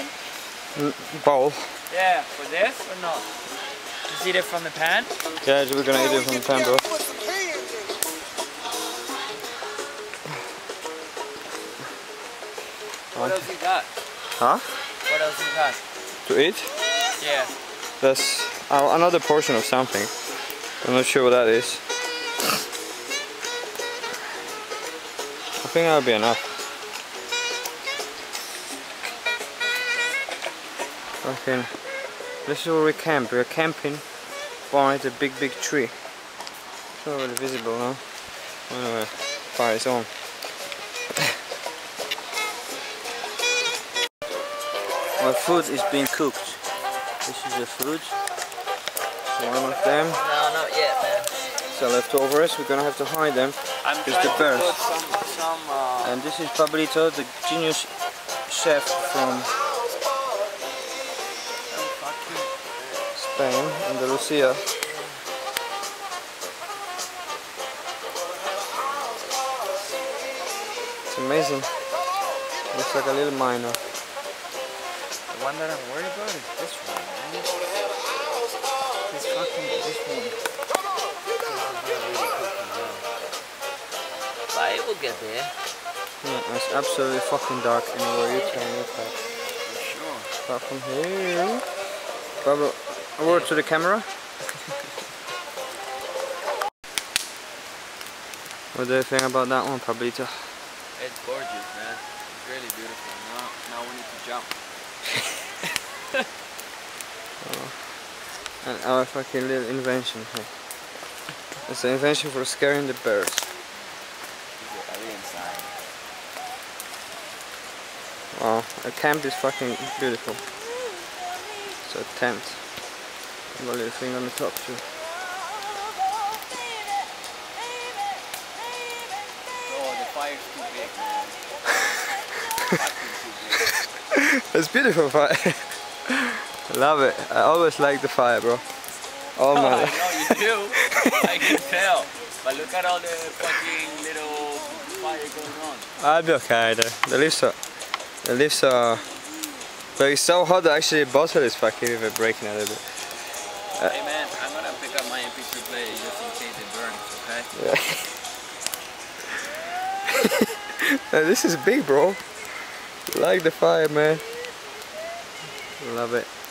something? Bowl. Yeah, for this or not? Just eat it from the pan? Yeah, we're gonna eat it from the pan, bro. What else you got? Huh? What else you got? To eat? Yeah. That's another portion of something. I'm not sure what that is. I think that'll be enough. Okay, this is where we camp. We're camping by the big tree. It's not really visible now. Anyway, fire is on. My food is being cooked. This is the food. One of them. No, not yet, man. So leftovers, we're gonna have to hide them. It's the birds. And this is Pablito, the genius chef from Spain, Andalusia. It's amazing. Looks like a little minor. The one that I'm worried about is this one, man. He's fucking this one. But it will get there. Yeah, it's absolutely fucking dark anywhere you turn your head. For sure. Start from here. Pablo, a word to the camera. What do you think about that one, Pablito? It's gorgeous, man. It's really beautiful. Now we need to jump. Oh. And our fucking little invention here. It's an invention for scaring the birds. Wow, a camp is fucking beautiful. It's a tent. I've got a little thing on the top too. Oh, the fire's too big, man. It's beautiful fire. I love it. I always like the fire, bro. Oh my God. I know you do. I can tell. But look at all the fucking little fire going on. I'll be okay though. The leaves are... But it's so hot that actually the bottle is fucking even breaking a little bit. Hey man, I'm gonna pick up my MP3 player just in case it burns, okay? Yeah. Now, this is big, bro. Like the fire, man. Love it.